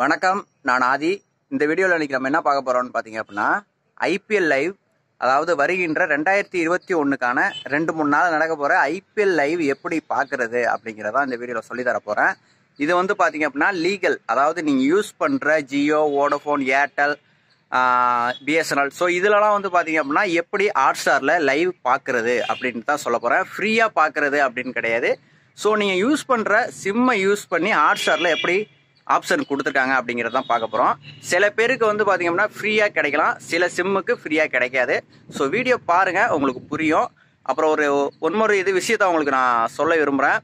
வணக்கம் நான் ஆதி இந்த வீடியோல இன்னைக்கு நம்ம என்ன பார்க்க போறோம்னு பாத்தீங்க அப்படினா IPL லைவ் அதாவது வருகின்ற 2021 கான 2-3 நாள் நடக்க போற IPL லைவ் எப்படி பார்க்கிறது அப்படிங்கறத இந்த வீடியோல சொல்லி தர போறேன் இது வந்து பாத்தீங்க அப்படினா லீகல் அதாவது நீங்க யூஸ் பண்ற Jio Vodafone Airtel BSNL so இதெல்லாம் வந்து பாத்தீங்க அப்படினா எப்படி Hot Starல லைவ் பார்க்கிறது அப்படினு தான் சொல்ல போறேன் ஃப்ரீயா பார்க்கிறது அப்படினு கிடையாது சோ நீங்க யூஸ் பண்ற சிம் யூஸ் பண்ணி Hot Starல எப்படி ஆப்ஷன் கொடுத்திருக்காங்க அப்படிங்கறத தான் பார்க்க போறோம் சில பேருக்கு வந்து பாத்தீங்க அப்படினா ஃப்ரீயா கிடைக்கலாம் சில சிம்முக்கு ஃப்ரீயா கிடைக்காது சோ வீடியோ பாருங்க உங்களுக்கு புரியும் அப்புறம் ஒரு இது விஷயத்தை உங்களுக்கு நான் சொல்ல விரும்பறேன்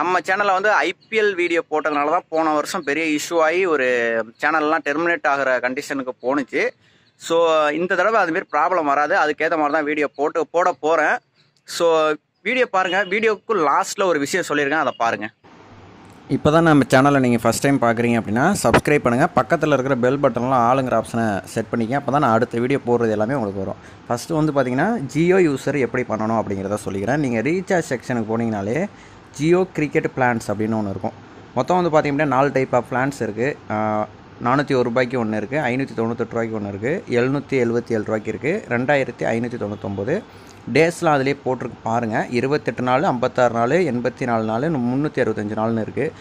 நம்ம சேனல்ல வந்து IPL வீடியோ போட்டதனால தான் போன வருஷம் பெரிய இஷ்யூ ஆகி ஒரு சேனல்லாம் டெர்மினேட் ஆகுற கண்டிஷனுக்கு போனுச்சு சோ இந்த தடவை அது மாதிரி ப்ராப்ளம் வராது அதுக்கேத்த மாதிரி தான் வீடியோ போட போறேன் சோ வீடியோ பாருங்க வீடியோக்கு லாஸ்ட்ல ஒரு விஷயம் சொல்லிருக்கேன் அத பாருங்க இப்போதான் நம்ம சேனலை நீங்கள் ஃபஸ்ட் டைம் பார்க்குறீங்க அப்படின்னா சப்ஸ்கிரைப் பண்ணுங்கள் பக்கத்தில் இருக்கிற பெல் பட்டன்லாம் ஆளுங்கிற ஆப்ஷனை செட் பண்ணிக்கங்க அப்போ தான் நான் அடுத்த வீடியோ போடுறது எல்லாமே உங்களுக்கு வரும் ஃபஸ்ட்டு வந்து பார்த்தீங்கன்னா ஜியோ யூஸர் எப்படி பண்ணணும் அப்படிங்கிறத சொல்லிக்கிறேன் நீங்கள் ரீசார்ஜ் செக்ஷனுக்கு போனீங்கனாலே ஜியோ கிரிக்கெட் பிளான்ஸ் அப்படின்னு ஒன்று இருக்கும் மொத்தம் வந்து பார்த்தீங்கன்னா 4 டைப் ஆஃப் பிளான்ஸ் இருக்குது 401 ரூபாய்க்கு ஒன்று இருக்குது 598 ரூபாய்க்கு ஒன்று இருக்குது 777 ரூபாய்க்கு இருக்குது 2599 டேஸ்லாம் அதிலே போட்டிருக்கு பாருங்கள் 28 நாள் 56 நாள் 84 நாள் 365 நாள்னு இருக்குது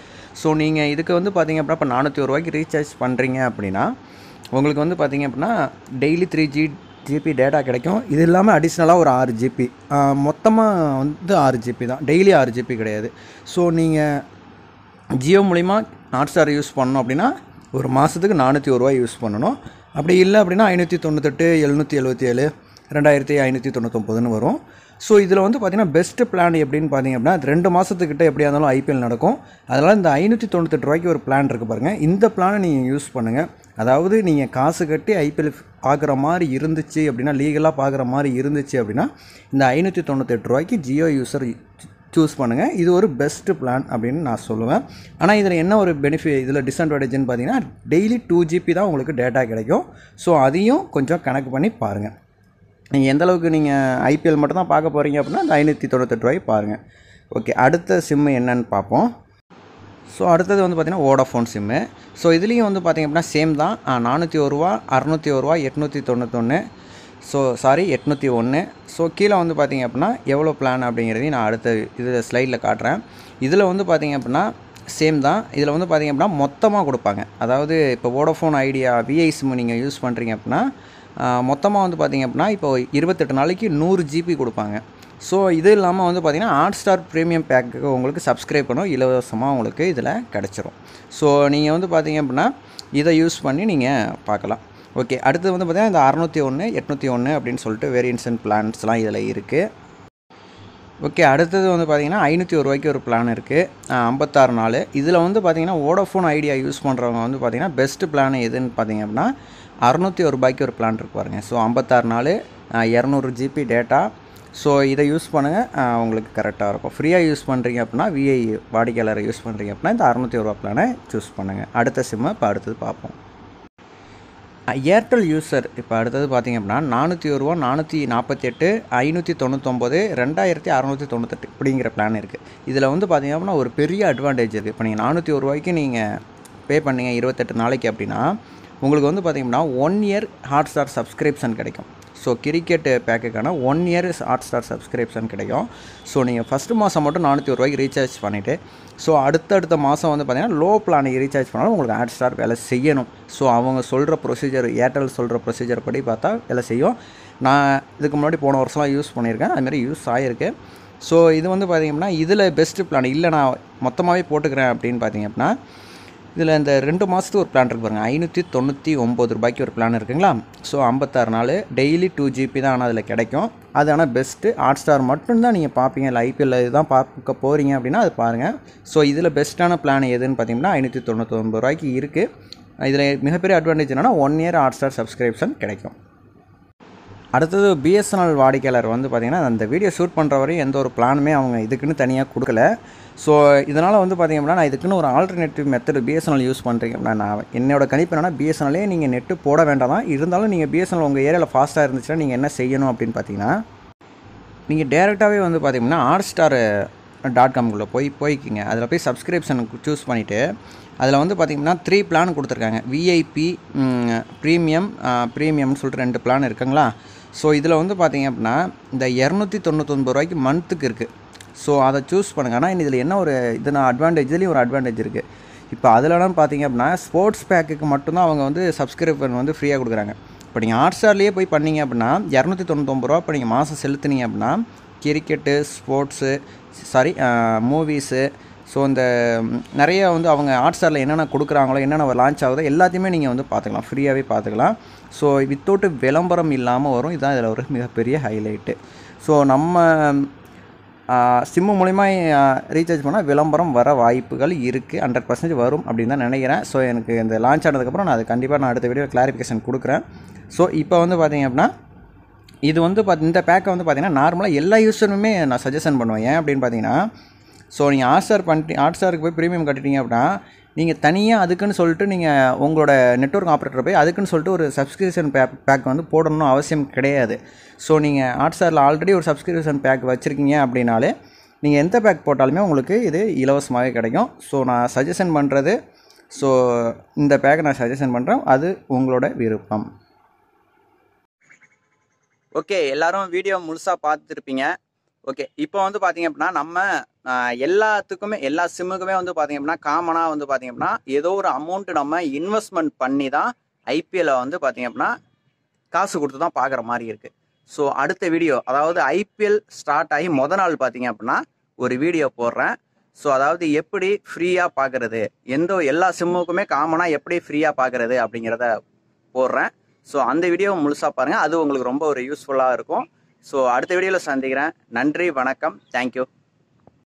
ஸோ நீங்கள் இதுக்கு வந்து பார்த்தீங்க அப்படின்னா இப்போ 401 ரூபாய்க்கு ரீசார்ஜ் பண்ணுறீங்க அப்படின்னா உங்களுக்கு வந்து பார்த்தீங்க அப்படின்னா டெய்லி 3 GB டேட்டா கிடைக்கும் இது இல்லாமல் அடிஷ்னலாக ஒரு 6 GB மொத்தமாக வந்து 6 GB தான் டெய்லி 6 GB கிடையாது ஸோ நீங்கள் ஜியோ மூலிமா Hot Star யூஸ் பண்ணணும் அப்படின்னா ஒரு மாதத்துக்கு 401 ரூபாய் யூஸ் பண்ணணும் அப்படி இல்லை அப்படின்னா 598 777 2599ன்னு வரும் ஸோ இதில் வந்து பார்த்தீங்கன்னா பெஸ்ட்டு பிளான் எப்படின்னு பார்த்தீங்க அப்படின்னா 2 மாதத்துக்கிட்ட எப்படியா இருந்தாலும் IPL நடக்கும் அதனால் இந்த 598 ரூபாய்க்கு ஒரு பிளான் இருக்குது பாருங்கள் இந்த பிளானை நீங்கள் யூஸ் பண்ணுங்கள் அதாவது நீங்கள் காசு கட்டி IPL பார்க்குற மாதிரி இருந்துச்சு அப்படின்னா லீகலாக பார்க்குற மாதிரி இருந்துச்சு அப்படின்னா இந்த 598 ரூபாய்க்கு ஜியோ யூஸர் சூஸ் பண்ணுங்கள் இது ஒரு பெஸ்ட் பிளான் அப்படின்னு நான் சொல்லுவேன் ஆனால் இதில் என்ன ஒரு பெனிஃபிட் இதில் டிஸ்அட்வான்டேஜ்னு பார்த்தீங்கன்னா டெய்லி 2 GB தான் உங்களுக்கு டேட்டா கிடைக்கும் ஸோ அதையும் கொஞ்சம் கணக்கு பண்ணி பாருங்கள் நீங்கள் எந்தளவுக்கு நீங்கள் IPL மட்டும்தான் பார்க்க போகிறீங்க அப்படின்னா அந்த 598 ரூபாய்க்கு பாருங்கள் ஓகே அடுத்த சிம்மு என்னன்னு பார்ப்போம் ஸோ அடுத்தது வந்து பார்த்தீங்கன்னா Vodafone சிம்மு ஸோ இதுலேயும் வந்து பார்த்தீங்க அப்படின்னா சேம் தான் 401 ரூபா 601 ரூபா 891 ஸோ சாரி 801 ஸோ கீழே வந்து பார்த்தீங்க அப்படின்னா எவ்வளோ பிளான் அப்படிங்கிறதையும் நான் அடுத்த இதில் ஸ்லைடில் காட்டுறேன் இதில் வந்து பார்த்தீங்க அப்படின்னா சேம் தான் இதில் வந்து பார்த்தீங்க அப்படின்னா மொத்தமாக கொடுப்பாங்க அதாவது இப்போ Vodafone Idea VI சிம்மு நீங்கள் யூஸ் பண்ணுறீங்க அப்படின்னா மொத்தமாக வந்து பார்த்தீங்க அப்படின்னா இப்போ 28 நாளைக்கு 100 GB கொடுப்பாங்க ஸோ இது இல்லாமல் வந்து பார்த்தீங்கன்னா Hot Star ப்ரீமியம் பேக்கு உங்களுக்கு சப்ஸ்கிரைப் பண்ணோம் இலவசமாக உங்களுக்கு இதில் கிடச்சிரும் ஸோ நீங்கள் வந்து பார்த்தீங்க அப்படின்னா இதை யூஸ் பண்ணி நீங்கள் பார்க்கலாம் ஓகே அடுத்து வந்து பார்த்தீங்கன்னா இந்த 601 801 அப்படின்னு சொல்லிட்டு வேரியன்ஷன் பிளான்ஸ்லாம் இதில் இருக்குது ஓகே அடுத்தது வந்து பார்த்தீங்கன்னா 501 ரூபாய்க்கு ஒரு பிளான் இருக்குது 56 நாள் இதில் வந்து பார்த்தீங்கன்னா Vodafone Idea யூஸ் பண்ணுறவங்க வந்து பார்த்தீங்கன்னா பெஸ்ட்டு பிளான் எதுன்னு பார்த்தீங்க அப்படின்னா 601 ரூபாய்க்கு ஒரு பிளான் இருக்குது பாருங்கள் ஸோ 56 நாள் 200 GB டேட்டா ஸோ இதை யூஸ் பண்ணுங்கள் உங்களுக்கு கரெக்டாக இருக்கும் ஃப்ரீயாக யூஸ் பண்ணுறீங்க அப்படின்னா VI வாடிக்கையாளரை யூஸ் பண்ணுறீங்க அப்படின்னா இந்த 601 ரூபா பிளானை சூஸ் பண்ணுங்கள் அடுத்த சிம்மை இப்போ அடுத்தது பார்ப்போம் Airtel யூஸர் இப்போ அடுத்தது பார்த்தீங்க அப்படின்னா 401 ரூபா 448 599 2698 இப்படிங்கிற பிளான் இருக்குது இதில் வந்து பார்த்தீங்க அப்படின்னா ஒரு பெரிய அட்வான்டேஜ் இருக்குது இப்போ நீங்கள் 401 ரூபாய்க்கு நீங்கள் பே பண்ணீங்க 28 நாளைக்கு அப்படின்னா உங்களுக்கு வந்து பார்த்தீங்கன்னா 1 இயர் Hot Star சப்ஸ்கிரிப்ஷன் கிடைக்கும் ஸோ கிரிக்கெட் பேக்குக்கான 1 இயர் Hot Star சப்ஸ்கிரிப்ஷன் கிடைக்கும் ஸோ நீங்கள் ஃபஸ்ட்டு மாதம் மட்டும் 401 ரூபாய்க்கு ரீசார்ஜ் பண்ணிவிட்டு ஸோ அடுத்தடுத்த மாதம் வந்து பார்த்தீங்கன்னா லோ பிளானுக்கு ரீசார்ஜ் பண்ணாலும் உங்களுக்கு Hot Star வேலை செய்யணும் ஸோ அவங்க சொல்கிற ப்ரொசீஜர் Airtel சொல்கிற ப்ரொசீஜர் படி பார்த்தா வேலை செய்யும் நான் இதுக்கு முன்னாடி போன வருஷம்லாம் யூஸ் பண்ணியிருக்கேன் அதுமாதிரி யூஸ் ஆகிருக்கு ஸோ இது வந்து பார்த்தீங்கன்னா இதில் பெஸ்ட்டு பிளான் இல்லை நான் மொத்தமாகவே போட்டுக்கிறேன் அப்படின்னு பார்த்தீங்க அப்படின்னா இதில் இந்த 2 மாதத்துக்கு ஒரு பிளான் இருக்குது பாருங்கள் 599 ரூபாய்க்கு ஒரு பிளான் இருக்குங்களா ஸோ 56 நாள் டெய்லி 2 GB தான் ஆனால் அதில் கிடைக்கும் அது ஆனால் பெஸ்ட்டு Hot Star மட்டும்தான் நீங்கள் பார்ப்பீங்க இல்லை IPL இதுதான் பார்க்க போகிறீங்க அப்படின்னா அது பாருங்கள் ஸோ இதில் பெஸ்ட்டான பிளான் எதுன்னு பார்த்தீங்கன்னா 599 ரூபாய்க்கு இருக்குது இதில் மிகப்பெரிய அட்வான்டேஜ் என்னென்னா 1 இயர் Hot Star சப்ஸ்கிரிப்ஷன் கிடைக்கும் அடுத்தது BSNL வாடிக்கையாளர் வந்து பார்த்திங்கன்னா அந்த வீடியோ ஷூட் பண்ணுற வரையும் எந்த ஒரு பிளானுமே அவங்க இதுக்குன்னு தனியாக கொடுக்கல ஸோ இதனால் வந்து பார்த்திங்க அப்படின்னா நான் இதுக்குன்னு ஒரு ஆல்டர்னேட்டிவ் மெத்தட் BSNL யூஸ் பண்ணுறீங்க அப்படின்னா நான் என்னோடய கணிப்பு என்னன்னா BSNLே நீங்கள் நெட்டு போட வேண்டாம் தான் இருந்தாலும் நீங்கள் BSNL உங்கள் ஏரியாவில் ஃபாஸ்ட்டாக இருந்துச்சுன்னா நீங்கள் என்ன செய்யணும் அப்படின்னு பார்த்தீங்கன்னா நீங்கள் டேரெக்டாகவே வந்து பார்த்திங்கன்னா Hot Star .com போய் போய்க்கிங்க அதில் போய் சப்ஸ்கிரிப்ஷன் சூஸ் பண்ணிவிட்டு அதில் வந்து பார்த்திங்கன்னா 3 பிளான் கொடுத்துருக்காங்க. விஐபி ப்ரீமியம்னு சொல்லிட்டு 2 பிளான் இருக்குங்களா. ஸோ இதில் வந்து பார்த்திங்க அப்படின்னா இந்த 299 ரூபாய்க்கு மந்த்துக்கு இருக்குது. ஸோ அதை சூஸ் பண்ணுங்க. ஆனால் இதில் என்ன ஒரு இதுனா அட்வான்டேஜ், இதுலேயும் ஒரு அட்வான்டேஜ் இருக்குது. இப்போ அதிலலாம் பார்த்திங்க அப்படின்னா ஸ்போர்ட்ஸ் பேக்குக்கு மட்டும்தான் அவங்க வந்து சப்ஸ்கிரிப்ஷன் வந்து ஃப்ரீயாக கொடுக்குறாங்க. இப்போ நீங்கள் ஹாட் ஸ்டார்லேயே போய் பண்ணிங்க அப்படின்னா 299 ரூபா இப்போ நீங்கள் மாதம் செலுத்துனீங்க அப்படின்னா கிரிக்கெட்டு, ஸ்போர்ட்ஸு, மூவிஸு, ஸோ இந்த நிறைய வந்து அவங்க ஹாட் ஸ்டாரில் என்னென்ன கொடுக்குறாங்களோ, என்னென்ன லான்ச் ஆகுதோ எல்லாத்தையுமே நீங்கள் வந்து பார்த்துக்கலாம், ஃப்ரீயாகவே பார்த்துக்கலாம். ஸோ வித்தவுட் விளம்பரம் இல்லாமல் வரும். இதுதான் இதில் ஒரு மிகப்பெரிய ஹைலைட்டு. ஸோ நம்ம சிம்மு மூலிமா ரீசார்ஜ் பண்ணால் விளம்பரம் வர வாய்ப்புகள் இருக்குது. 100% வரும் அப்படின்னு தான் நினைக்கிறேன். ஸோ எனக்கு இந்த லான்ச் ஆனதுக்கப்புறம் நான் அது கண்டிப்பாக நான் அடுத்த வீடியோ கிளாரிஃபிகேஷன் கொடுக்குறேன். ஸோ இப்போ வந்து பார்த்திங்க அப்படின்னா இது வந்து இந்த பேக்கை வந்து பார்த்திங்கன்னா நார்மலாக எல்லா யூஸருமே நான் சஜஷன் பண்ணுவேன். ஏன் அப்படின்னு பார்த்திங்கன்னா, ஸோ நீங்கள் ஹாட் ஸ்டாருக்கு போய் ப்ரீமியம் கட்டிட்டீங்க அப்படின்னா நீங்கள் தனியாக அதுக்குன்னு சொல்லிட்டு நீங்கள் உங்களோட நெட்வொர்க் ஆப்ரேட்டர் போய் அதுக்குன்னு சொல்லிட்டு ஒரு சப்ஸ்கிரிப்ஷன் பேக் வந்து போடணும்னு அவசியம் கிடையாது. ஸோ நீங்கள் ஹாட் ஸ்டாரில் ஆல்ரெடி ஒரு சப்ஸ்கிரிப்ஷன் பேக் வச்சுருக்கீங்க அப்படின்னாலே நீங்கள் எந்த பேக் போட்டாலுமே உங்களுக்கு இது இலவசமாகவே கிடைக்கும். ஸோ நான் சஜஷன் பண்ணுறது, ஸோ இந்த பேக்கை நான் சஜஷன் பண்ணுறேன். அது உங்களோட விருப்பம். ஓகே, எல்லோரும் வீடியோ முழுசாக பார்த்துருப்பீங்க. ஓகே, இப்போ வந்து பார்த்திங்க அப்படின்னா நம்ம எல்லாத்துக்குமே எல்லா சிம்முக்குமே வந்து பார்த்திங்க அப்படின்னா காமனாக வந்து பார்த்திங்க அப்படின்னா ஏதோ ஒரு அமௌண்ட்டு நம்ம இன்வெஸ்ட்மெண்ட் பண்ணி தான் ஐபிஎல்லை வந்து பார்த்திங்க அப்படின்னா காசு கொடுத்து தான் பார்க்குற மாதிரி இருக்குது. ஸோ அடுத்த வீடியோ, அதாவது ஐபிஎல் ஸ்டார்ட் ஆகி மொதல் நாள் பார்த்திங்க அப்படின்னா ஒரு வீடியோ போடுறேன். ஸோ அதாவது எப்படி ஃப்ரீயாக பார்க்குறது, எல்லா சிம்முக்குமே காமனாக எப்படி ஃப்ரீயாக பார்க்குறது அப்படிங்கிறத போடுறேன். ஸோ அந்த வீடியோவை முழுசாக பாருங்கள். அது உங்களுக்கு ரொம்ப ஒரு யூஸ்ஃபுல்லாக இருக்கும். ஸோ அடுத்த வீடியோவில் சந்திக்கிறேன். நன்றி, வணக்கம், தேங்க்யூ.